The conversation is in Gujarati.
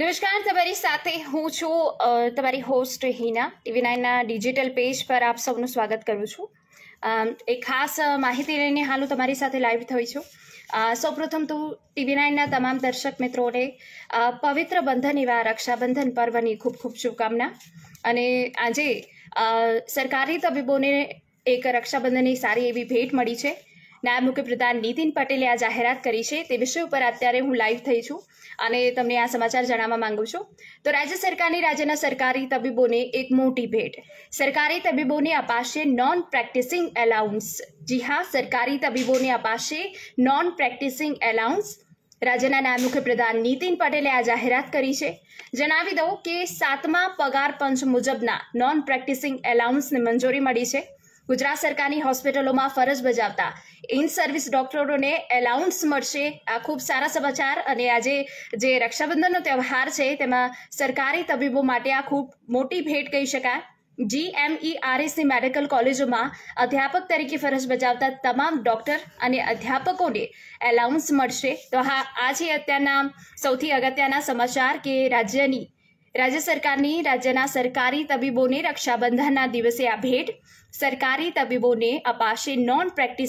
નમસ્કાર, તમારી સાથે હું છું તમારી હોસ્ટ હિના. TV9ના ડિજિટલ પેજ પર આપ સૌનું સ્વાગત કરું છું. એક ખાસ માહિતી લઈને હાલ હું તમારી સાથે લાઈવ થઈ છું. સૌપ્રથમ તો TV9ના તમામ દર્શક મિત્રોને પવિત્ર બંધન એવા રક્ષાબંધન પર્વની ખૂબ ખૂબ શુભકામના. અને આજે સરકારી તબીબોને એક રક્ષાબંધનની સારી એવી ભેટ મળી છે. નાયબ મુખ્યપ્રધાન નીતિન પટેલે આ જાહેરાત કરી છે, તે વિષય ઉપર અત્યારે હું લાઈવ થઈ છું અને તમને આ સમાચાર જણાવવા માંગુ છું. તો રાજ્ય સરકારની રાજ્યના સરકારી તબીબોને એક મોટી ભેટ. સરકારી તબીબોને અપાશે નોન પ્રેક્ટિસિંગ એલાઉન્સ. જી હા, સરકારી તબીબોને અપાશે નોન પ્રેક્ટિસિંગ એલાઉન્સ. રાજ્યના નાયબ મુખ્યપ્રધાન નીતિન પટેલે આ જાહેરાત કરી છે. જણાવી દઉં કે 7મા પગાર પંચ મુજબના નોન પ્રેક્ટિસિંગ એલાઉન્સને મંજૂરી મળી છે. गुजरात सरकार की हॉस्पिटलों में फरज बजावता इन सर्विस डॉक्टरों ने एलाउंस मळशे। आ खूब सारा समाचार और आज जे रक्षाबंधन त्यौहार है तेमां सरकारी तबीबों माटे आ खूब मोटी भेट कही शकाय। GMERS ની મેડિકલ કોલેજોમાં અધ્યાપક તરીકે ફરજ બજાવતા તમામ ડોક્ટર અને અધ્યાપકોને એલાઉન્સ મળશે. તો હા, આ છે અત્યારના સૌથી અગત્યના સમાચાર કે राज्य सरकार ने राज्यना सरकारी तबीबों ने रक्षाबंधन दिवसे आ भेट. सरकारी तबीबों ने अपाशे नॉन प्रेक्टिस